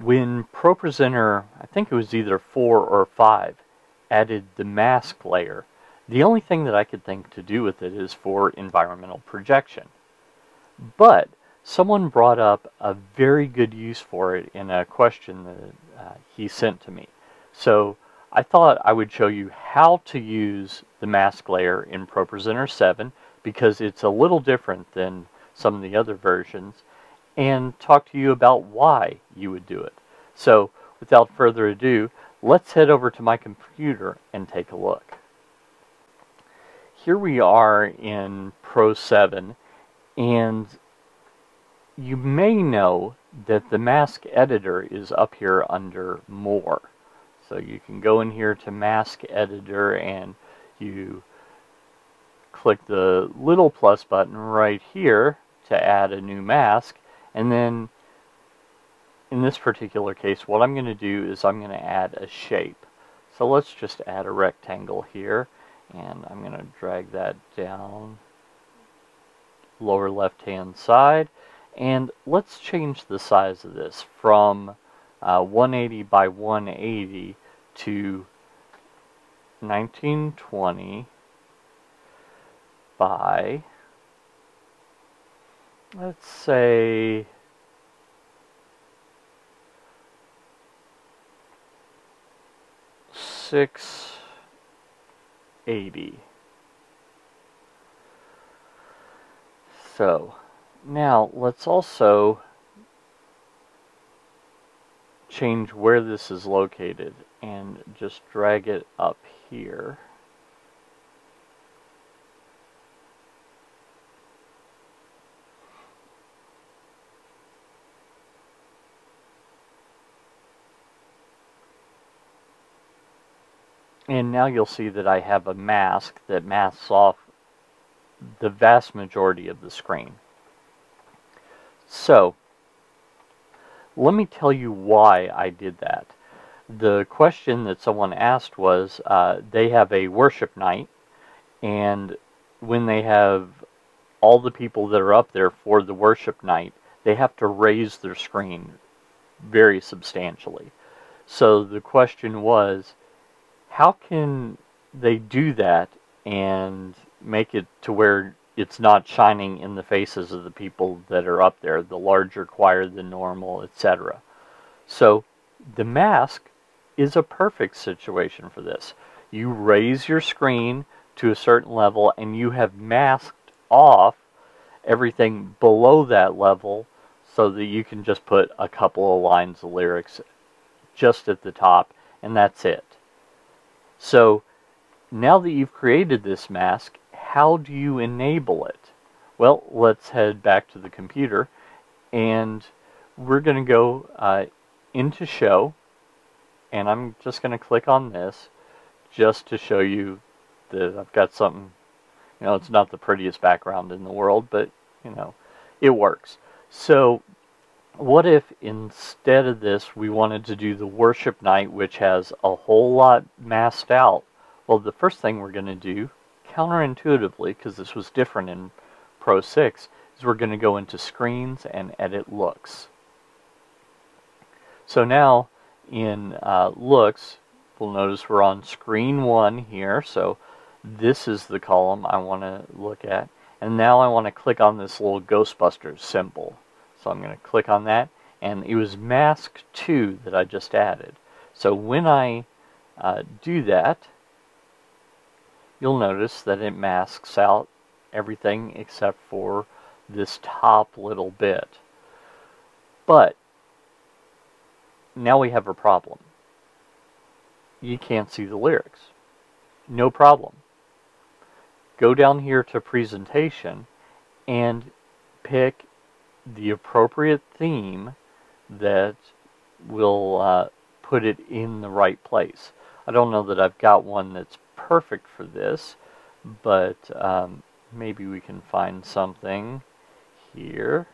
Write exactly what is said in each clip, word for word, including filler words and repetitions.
When ProPresenter, I think it was either four or five, added the mask layer, the only thing that I could think to do with it is for environmental projection. But someone brought up a very good use for it in a question that uh, he sent to me. So I thought I would show you how to use the mask layer in ProPresenter seven, because it's a little different than some of the other versions, and talk to you about why you would do it. So without further ado, let's head over to my computer and take a look. Here we are in Pro seven, and you may know that the Mask Editor is up here under More. So you can go in here to Mask Editor and you click the little plus button right here to add a new mask. And then in this particular case, what I'm going to do is I'm going to add a shape. So let's just add a rectangle here, and I'm going to drag that down lower left hand side, and let's change the size of this from uh, one eighty by one eighty to nineteen twenty by, let's say, six eighty. So now let's also change where this is located and just drag it up here. And now you'll see that I have a mask that masks off the vast majority of the screen. So let me tell you why I did that. The question that someone asked was, uh, they have a worship night, and when they have all the people that are up there for the worship night, they have to raise their screen very substantially. So the question was, how can they do that and make it to where it's not shining in the faces of the people that are up there, the larger choir than normal, et cetera? So the mask is a perfect situation for this. You raise your screen to a certain level and you have masked off everything below that level so that you can just put a couple of lines of lyrics just at the top, and that's it. So now that you've created this mask, how do you enable it? Well, let's head back to the computer, and we're going to go uh, into Show, and I'm just going to click on this just to show you that I've got something. You know, it's not the prettiest background in the world, but, you know, it works. So what if instead of this we wanted to do the worship night, which has a whole lot masked out? Well, the first thing we're going to do, counterintuitively, because this was different in Pro six, is we're going to go into Screens and Edit Looks. So now in uh, Looks, we'll notice we're on Screen one here, so this is the column I want to look at. And now I want to click on this little Ghostbusters symbol. So I'm going to click on that, and it was Mask two that I just added. So when I uh, do that, you'll notice that it masks out everything except for this top little bit. But now we have a problem. You can't see the lyrics. No problem. Go down here to Presentation and pick the appropriate theme that will uh, put it in the right place. I don't know that I've got one that's perfect for this, but um, maybe we can find something here.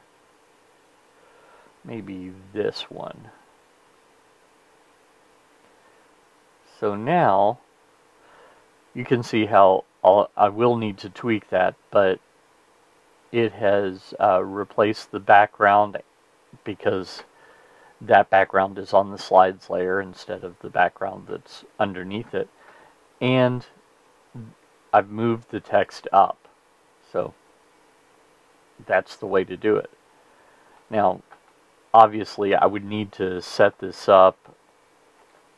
Maybe this one. So now you can see how I'll, I will need to tweak that, but it has uh, replaced the background because that background is on the slides layer instead of the background that's underneath it. And I've moved the text up. So that's the way to do it. Now, obviously, I would need to set this up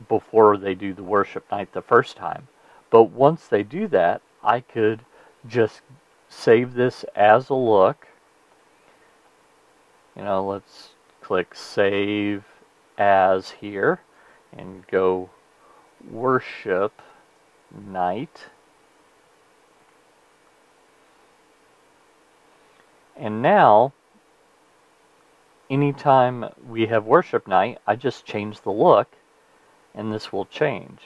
before they do the worship night the first time. But once they do that, I could just save this as a look. You know, let's click Save As here and go Worship Night. And now, anytime we have worship night, I just change the look, and this will change.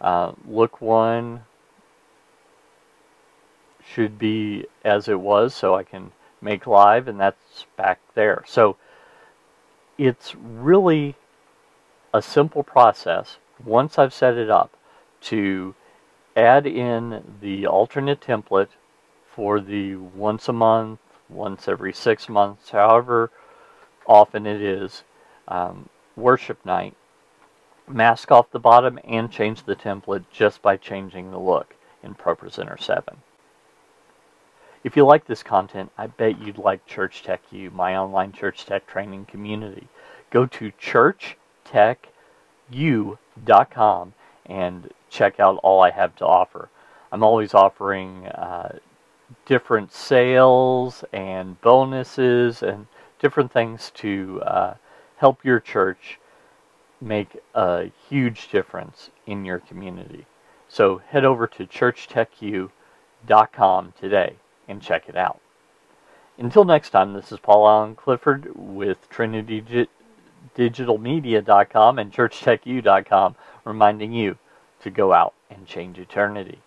Uh, look one should be as it was, so I can make live, and that's back there. So it's really a simple process, once I've set it up, to add in the alternate template for the once a month, once every six months, however often it is, um, worship night, mask off the bottom, and change the template just by changing the look in ProPresenter seven. If you like this content, I bet you'd like Church Tech U, my online church tech training community. Go to church tech u dot com and check out all I have to offer. I'm always offering uh, different sales and bonuses and different things to uh, help your church make a huge difference in your community. So head over to church tech u dot com today and check it out. Until next time, this is Paul Alan Clifford with trinity digital media dot com and church tech u dot com reminding you to go out and change eternity.